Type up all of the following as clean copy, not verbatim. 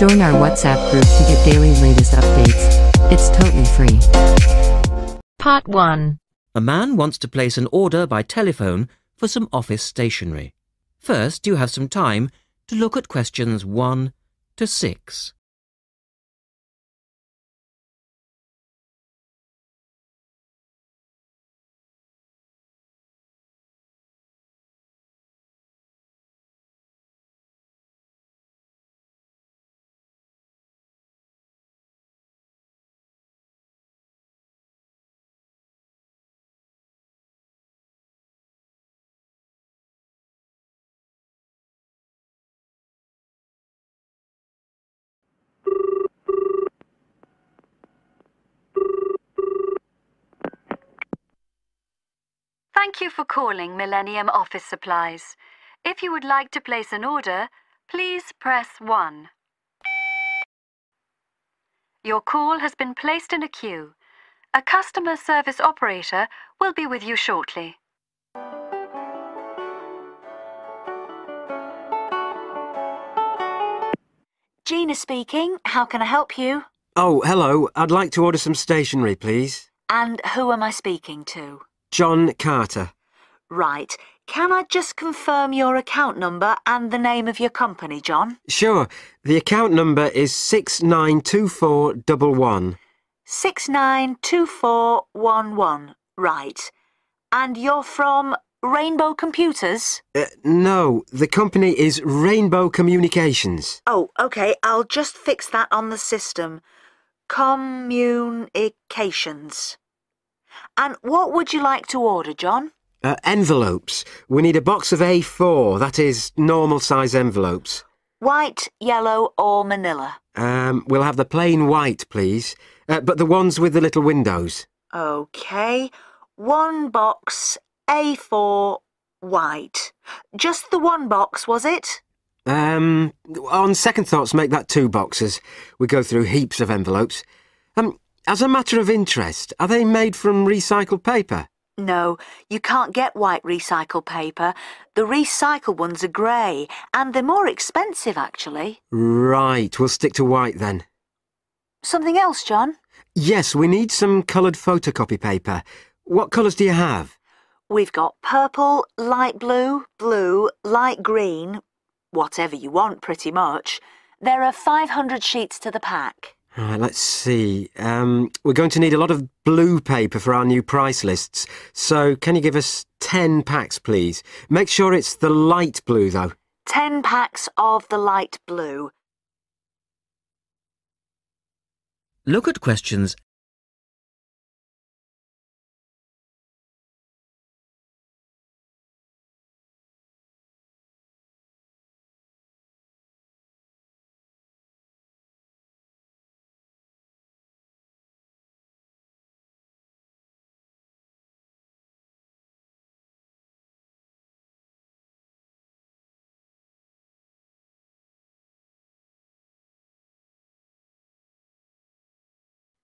Join our WhatsApp group to get daily latest updates. It's totally free. Part 1. A man wants to place an order by telephone for some office stationery. First, you have some time to look at questions 1 to 6. Thank you for calling Millennium Office Supplies. If you would like to place an order, please press 1. Your call has been placed in a queue. A customer service operator will be with you shortly. Gina speaking. How can I help you? Oh, hello. I'd like to order some stationery, please. And who am I speaking to? John Carter. Right. Can I just confirm your account number and the name of your company, John? Sure. The account number is 692411. 692411. Right. And you're from Rainbow Computers? No. The company is Rainbow Communications. Oh, OK. I'll just fix that on the system. Communications. And what would you like to order, John? Envelopes. We need a box of A4, that is, normal size envelopes. White, yellow or manila? We'll have the plain white, please, but the ones with the little windows. OK. One box, A4, white. Just the one box, was it? On second thoughts, make that 2 boxes. We go through heaps of envelopes. As a matter of interest, are they made from recycled paper? No, you can't get white recycled paper. The recycled ones are grey, and they're more expensive, actually. Right, we'll stick to white then. Something else, John? Yes, we need some coloured photocopy paper. What colours do you have? We've got purple, light blue, blue, light green, whatever you want, pretty much. There are 500 sheets to the pack. Right, let's see. We're going to need a lot of blue paper for our new price lists, so can you give us 10 packs, please? Make sure it's the light blue, though. 10 packs of the light blue. Look at questions 8.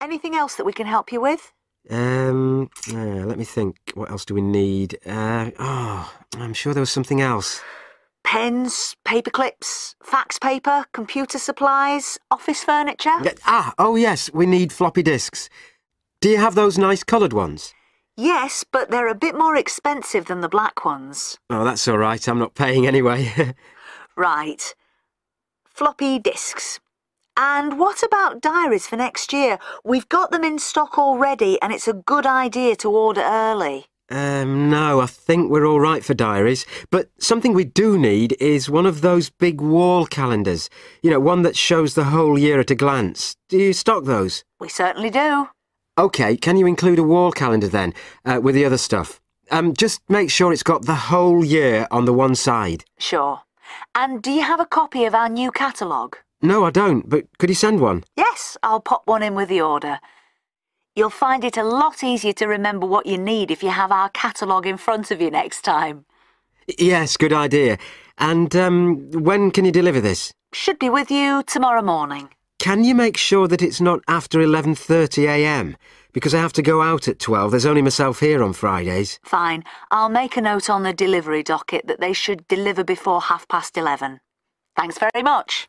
Anything else that we can help you with? Let me think. What else do we need? I'm sure there was something else. Pens, paper clips, fax paper, computer supplies, office furniture. Oh yes, we need floppy disks. Do you have those nice coloured ones? Yes, but they're a bit more expensive than the black ones. Oh, that's all right. I'm not paying anyway. Right. Floppy disks. And what about diaries for next year? We've got them in stock already and it's a good idea to order early. No, I think we're all right for diaries. But something we do need is one of those big wall calendars. You know, one that shows the whole year at a glance. Do you stock those? We certainly do. OK, can you include a wall calendar then, with the other stuff? Just make sure it's got the whole year on the one side. Sure. And do you have a copy of our new catalogue? No, I don't, but could you send one? Yes, I'll pop one in with the order. You'll find it a lot easier to remember what you need if you have our catalogue in front of you next time. Yes, good idea. And when can you deliver this? Should be with you tomorrow morning. Can you make sure that it's not after 11:30 a.m? Because I have to go out at 12. There's only myself here on Fridays. Fine. I'll make a note on the delivery docket that they should deliver before 11:30. Thanks very much.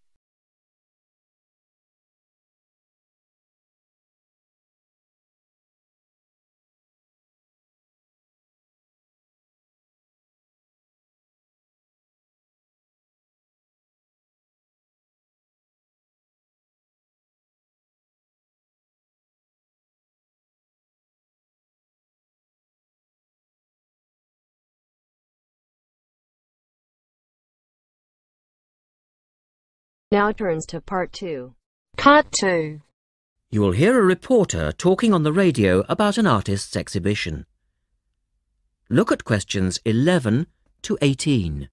Now turns to part two. Part two. You will hear a reporter talking on the radio about an artist's exhibition. Look at questions 11 to 18.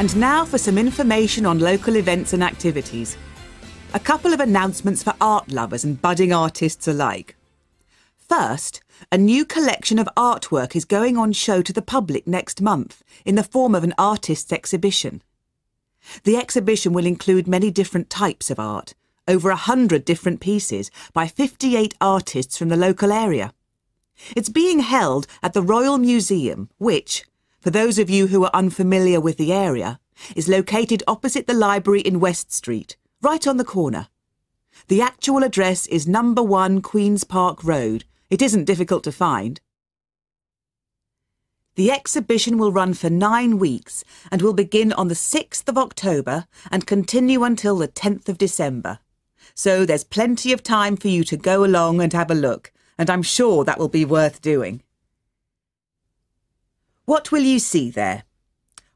And now for some information on local events and activities. A couple of announcements for art lovers and budding artists alike. First, a new collection of artwork is going on show to the public next month in the form of an artist's exhibition. The exhibition will include many different types of art, over 100 different pieces by 58 artists from the local area. It's being held at the Royal Museum, which, for those of you who are unfamiliar with the area, is located opposite the library in West Street, right on the corner. The actual address is number 1 Queen's Park Road. It isn't difficult to find. The exhibition will run for 9 weeks and will begin on the 6th of October and continue until the 10th of December. So there's plenty of time for you to go along and have a look, and I'm sure that will be worth doing. What will you see there?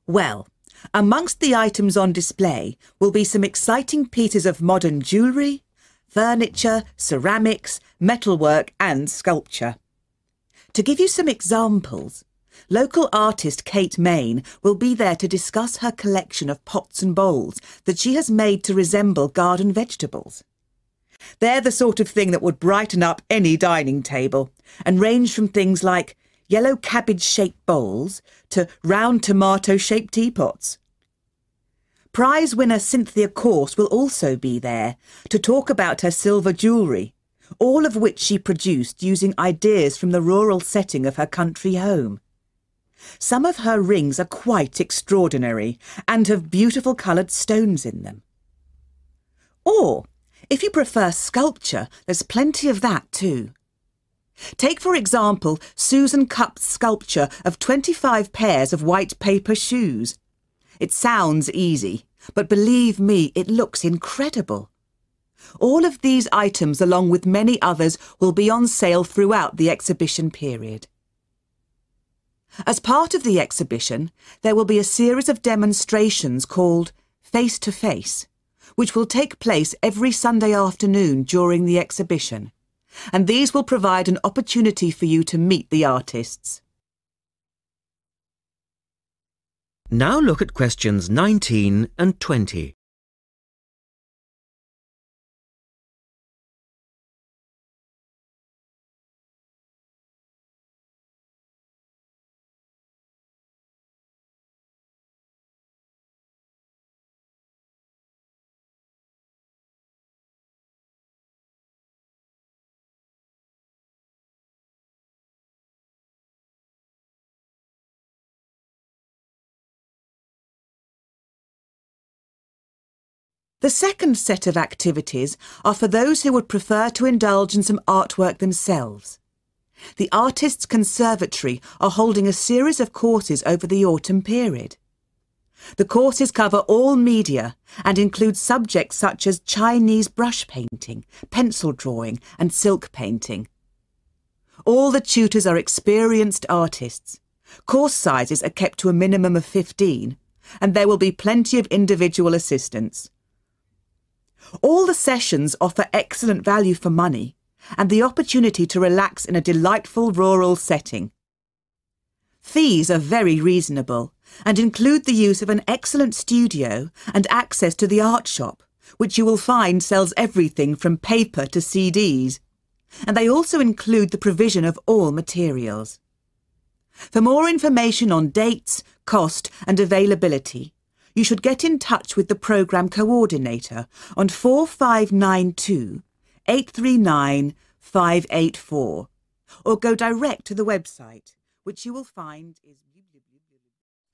Well, amongst the items on display will be some exciting pieces of modern jewellery, furniture, ceramics, metalwork and sculpture. To give you some examples, local artist Kate Main will be there to discuss her collection of pots and bowls that she has made to resemble garden vegetables. They're the sort of thing that would brighten up any dining table and range from things like yellow cabbage-shaped bowls to round tomato-shaped teapots. Prize winner Cynthia Course will also be there to talk about her silver jewellery, all of which she produced using ideas from the rural setting of her country home. Some of her rings are quite extraordinary and have beautiful coloured stones in them. Or, if you prefer sculpture, there's plenty of that too. Take, for example, Susan Cupp's sculpture of 25 pairs of white paper shoes. It sounds easy, but believe me, it looks incredible. All of these items, along with many others, will be on sale throughout the exhibition period. As part of the exhibition, there will be a series of demonstrations called Face to Face, which will take place every Sunday afternoon during the exhibition. And these will provide an opportunity for you to meet the artists. Now look at questions 19 and 20. The second set of activities are for those who would prefer to indulge in some artwork themselves. The Artists Conservatory are holding a series of courses over the autumn period. The courses cover all media and include subjects such as Chinese brush painting, pencil drawing and silk painting. All the tutors are experienced artists. Course sizes are kept to a minimum of 15, and there will be plenty of individual assistance. All the sessions offer excellent value for money and the opportunity to relax in a delightful rural setting. Fees are very reasonable and include the use of an excellent studio and access to the art shop, which you will find sells everything from paper to CDs, and they also include the provision of all materials. For more information on dates, cost and availability, you should get in touch with the programme coordinator on 4592 839 584 or go direct to the website, which you will find is...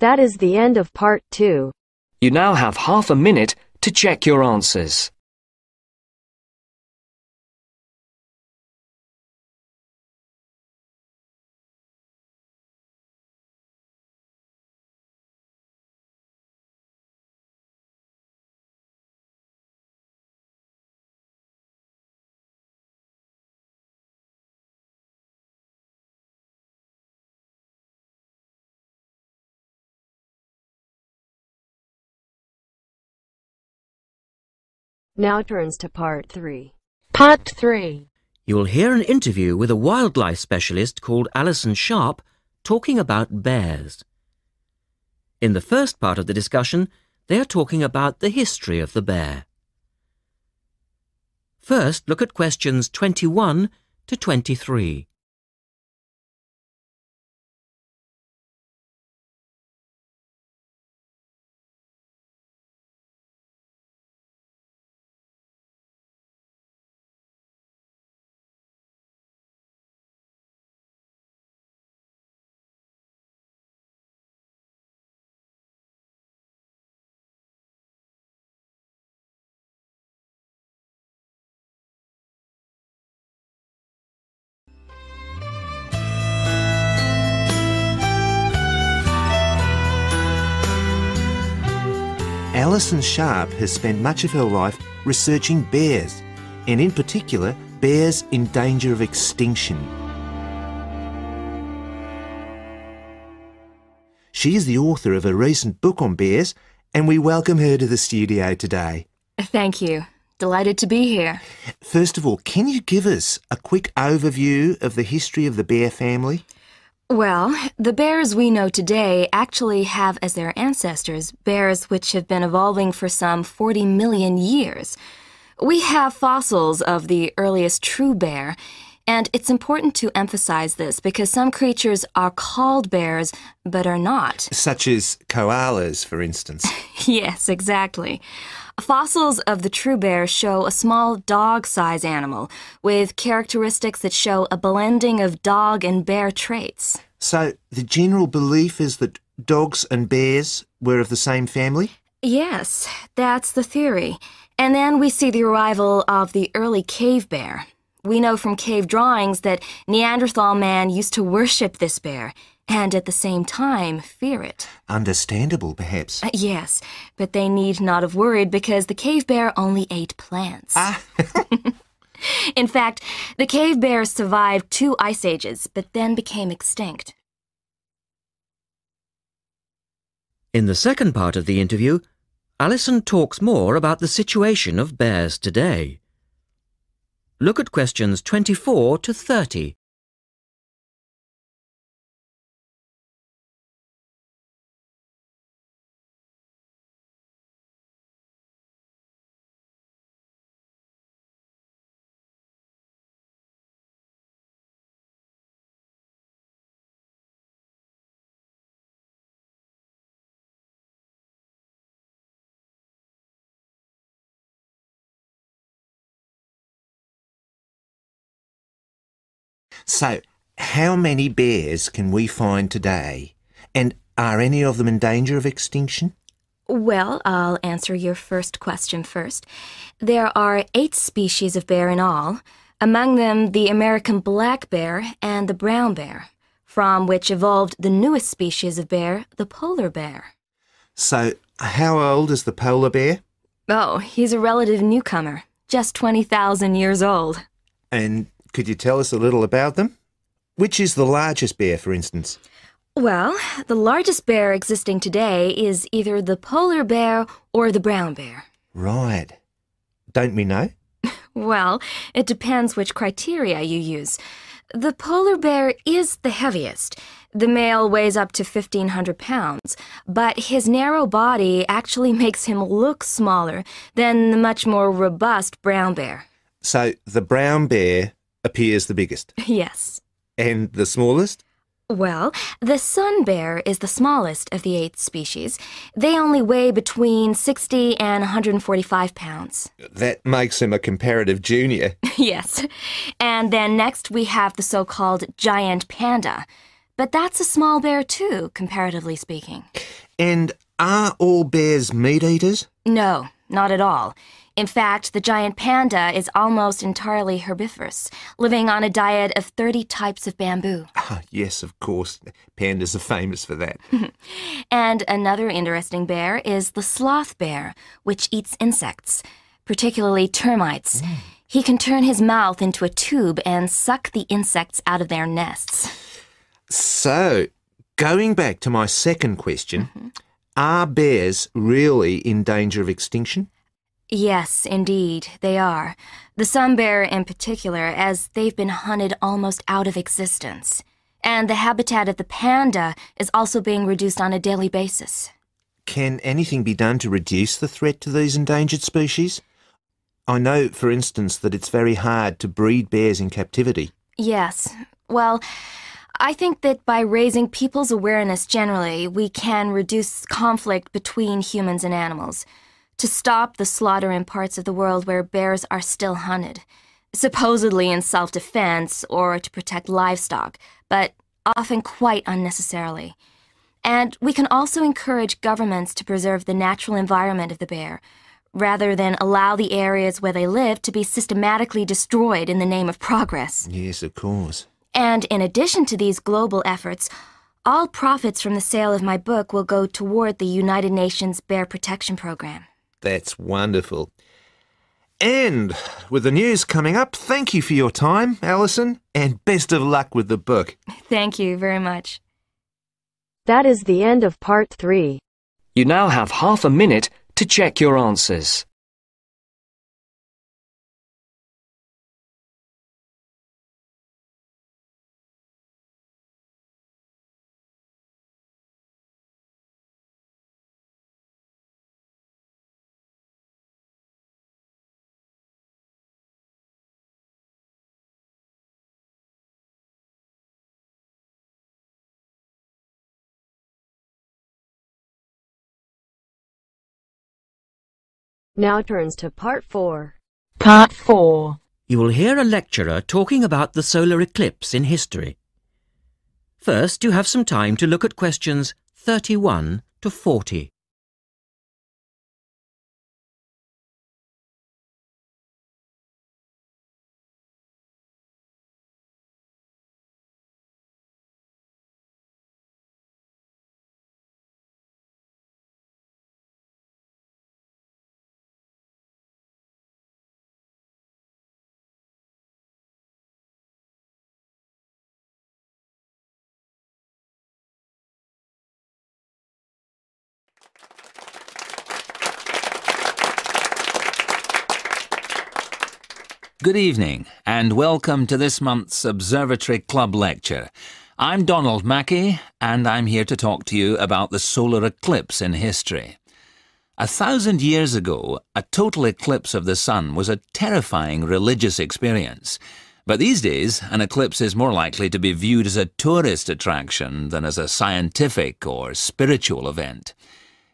That is the end of part 2. You now have half a minute to check your answers. Now turns to part 3. Part 3. You'll hear an interview with a wildlife specialist called Alison Sharp talking about bears. In the first part of the discussion, they are talking about the history of the bear. First, look at questions 21 to 23. Alison Sharp has spent much of her life researching bears, and in particular, bears in danger of extinction. She is the author of a recent book on bears, and we welcome her to the studio today. Thank you. Delighted to be here. First of all, can you give us a quick overview of the history of the bear family? Well, the bears we know today actually have as their ancestors bears which have been evolving for some 40 million years. We have fossils of the earliest true bear, and it's important to emphasize this because some creatures are called bears but are not. Such as koalas, for instance. Yes, exactly. Fossils of the true bear show a small dog-sized animal with characteristics that show a blending of dog and bear traits. So the general belief is that dogs and bears were of the same family? Yes, that's the theory. And then we see the arrival of the early cave bear. We know from cave drawings that Neanderthal man used to worship this bear and at the same time fear it. Understandable, perhaps. Yes, but they need not have worried because the cave bear only ate plants. Ah. In fact, the cave bear survived 2 ice ages, but then became extinct. In the second part of the interview, Alison talks more about the situation of bears today. Look at questions 24 to 30. So, how many bears can we find today? And are any of them in danger of extinction? Well, I'll answer your first question first. There are 8 species of bear in all, among them the American black bear and the brown bear, from which evolved the newest species of bear, the polar bear. So, how old is the polar bear? Oh, he's a relative newcomer, just 20,000 years old. And could you tell us a little about them? Which is the largest bear, for instance? Well, the largest bear existing today is either the polar bear or the brown bear. Right. Don't we know? Well, it depends which criteria you use. The polar bear is the heaviest. The male weighs up to 1,500 pounds, but his narrow body actually makes him look smaller than the much more robust brown bear. So the brown bear appears the biggest? Yes. And the smallest? Well, the sun bear is the smallest of the 8 species. They only weigh between 60 and 145 pounds. That makes him a comparative junior. Yes. And then next we have the so-called giant panda. But that's a small bear too, comparatively speaking. And are all bears meat eaters? No, not at all. In fact, the giant panda is almost entirely herbivorous, living on a diet of 30 types of bamboo. Oh, yes, of course. Pandas are famous for that. And another interesting bear is the sloth bear, which eats insects, particularly termites. Mm. He can turn his mouth into a tube and suck the insects out of their nests. So, going back to my second question, are bears really in danger of extinction? Yes, indeed, they are. The sun bear in particular, as they've been hunted almost out of existence. And the habitat of the panda is also being reduced on a daily basis. Can anything be done to reduce the threat to these endangered species? I know, for instance, that it's very hard to breed bears in captivity. Yes. Well, I think that by raising people's awareness generally, we can reduce conflict between humans and animals. To stop the slaughter in parts of the world where bears are still hunted, supposedly in self-defense or to protect livestock, but often quite unnecessarily. And we can also encourage governments to preserve the natural environment of the bear, rather than allow the areas where they live to be systematically destroyed in the name of progress. Yes, of course. And in addition to these global efforts, all profits from the sale of my book will go toward the United Nations Bear Protection Program. That's wonderful. And with the news coming up, thank you for your time, Alison, and best of luck with the book. Thank you very much. That is the end of part 3. You now have half a minute to check your answers. Now turns to part 4. Part 4. You will hear a lecturer talking about the solar eclipse in history. First, you have some time to look at questions 31 to 40. Good evening and welcome to this month's Observatory Club lecture. I'm Donald Mackey and I'm here to talk to you about the solar eclipse in history. 1,000 years ago, a total eclipse of the sun was a terrifying religious experience. But these days, an eclipse is more likely to be viewed as a tourist attraction than as a scientific or spiritual event.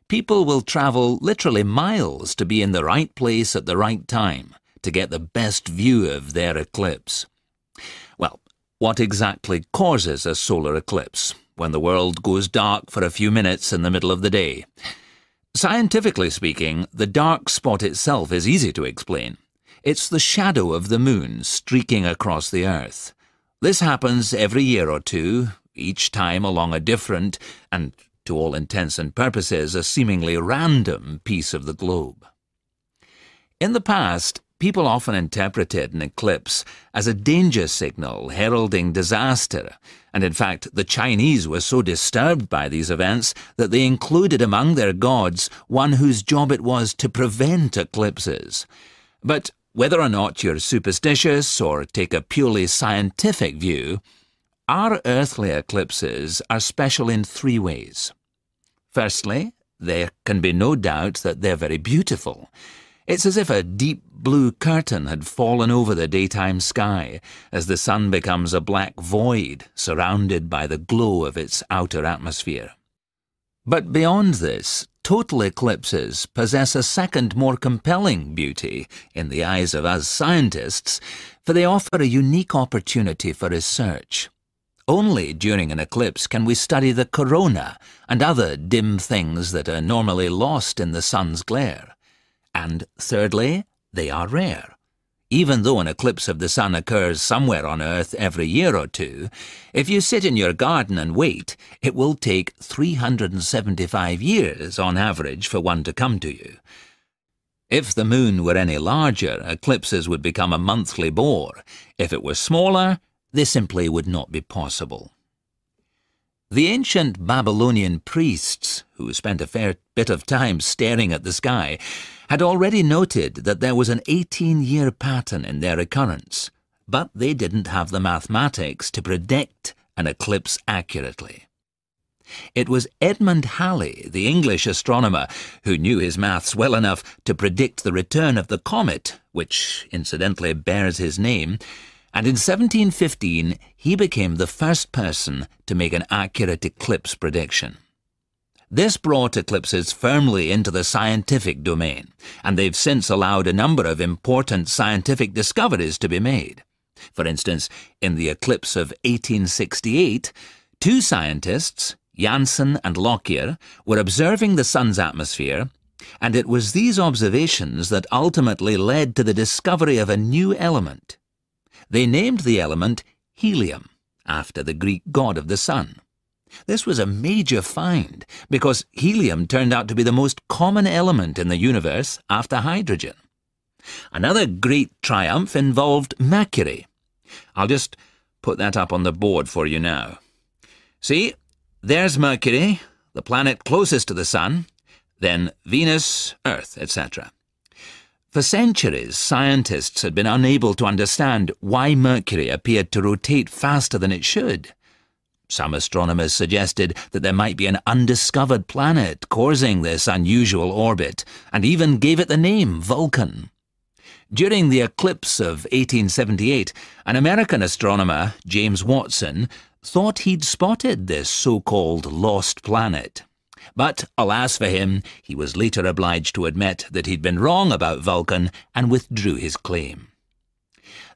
People will travel literally miles to be in the right place at the right time to get the best view of their eclipse. Well, what exactly causes a solar eclipse when the world goes dark for a few minutes in the middle of the day? Scientifically speaking, the dark spot itself is easy to explain. It's the shadow of the moon streaking across the Earth. This happens every year or two, each time along a different, and to all intents and purposes, a seemingly random piece of the globe. In the past, people often interpreted an eclipse as a danger signal heralding disaster, and in fact the Chinese were so disturbed by these events that they included among their gods one whose job it was to prevent eclipses. But whether or not you're superstitious or take a purely scientific view, our earthly eclipses are special in three ways. Firstly, there can be no doubt that they're very beautiful. It's as if a deep blue curtain had fallen over the daytime sky as the sun becomes a black void surrounded by the glow of its outer atmosphere. But beyond this, total eclipses possess a second, more compelling beauty in the eyes of us scientists, for they offer a unique opportunity for research. Only during an eclipse can we study the corona and other dim things that are normally lost in the sun's glare. And thirdly, they are rare. Even though an eclipse of the sun occurs somewhere on Earth every year or two, if you sit in your garden and wait, it will take 375 years on average for one to come to you. If the moon were any larger, eclipses would become a monthly bore. If it were smaller, they simply would not be possible. The ancient Babylonian priests, who spent a fair bit of time staring at the sky, had already noted that there was an 18-year pattern in their occurrence, but they didn't have the mathematics to predict an eclipse accurately. It was Edmund Halley, the English astronomer, who knew his maths well enough to predict the return of the comet, which incidentally bears his name, and in 1715 he became the first person to make an accurate eclipse prediction. This brought eclipses firmly into the scientific domain, and they've since allowed a number of important scientific discoveries to be made. For instance, in the eclipse of 1868, two scientists, Janssen and Lockyer, were observing the sun's atmosphere, and it was these observations that ultimately led to the discovery of a new element. They named the element helium, after the Greek god of the sun. This was a major find, because helium turned out to be the most common element in the universe after hydrogen. Another great triumph involved mercury. I'll just put that up on the board for you now. See, there's Mercury, the planet closest to the sun, then Venus, Earth, etc. For centuries, scientists had been unable to understand why Mercury appeared to rotate faster than it should. Some astronomers suggested that there might be an undiscovered planet causing this unusual orbit, and even gave it the name Vulcan. During the eclipse of 1878, an American astronomer, James Watson, thought he'd spotted this so-called lost planet. But, alas for him, he was later obliged to admit that he'd been wrong about Vulcan and withdrew his claim.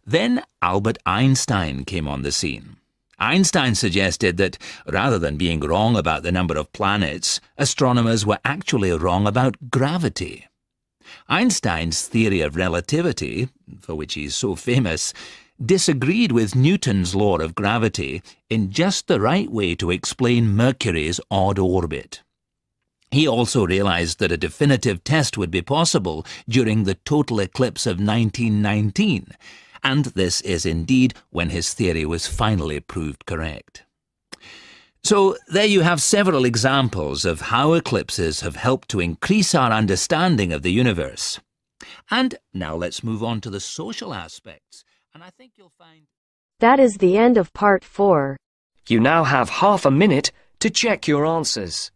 Then Albert Einstein came on the scene. Einstein suggested that, rather than being wrong about the number of planets, astronomers were actually wrong about gravity. Einstein's theory of relativity, for which he's so famous, disagreed with Newton's law of gravity in just the right way to explain Mercury's odd orbit. He also realized that a definitive test would be possible during the total eclipse of 1919, and this is indeed when his theory was finally proved correct. So there you have several examples of how eclipses have helped to increase our understanding of the universe. And now let's move on to the social aspects, and I think you'll find... That is the end of part 4. You now have half a minute to check your answers.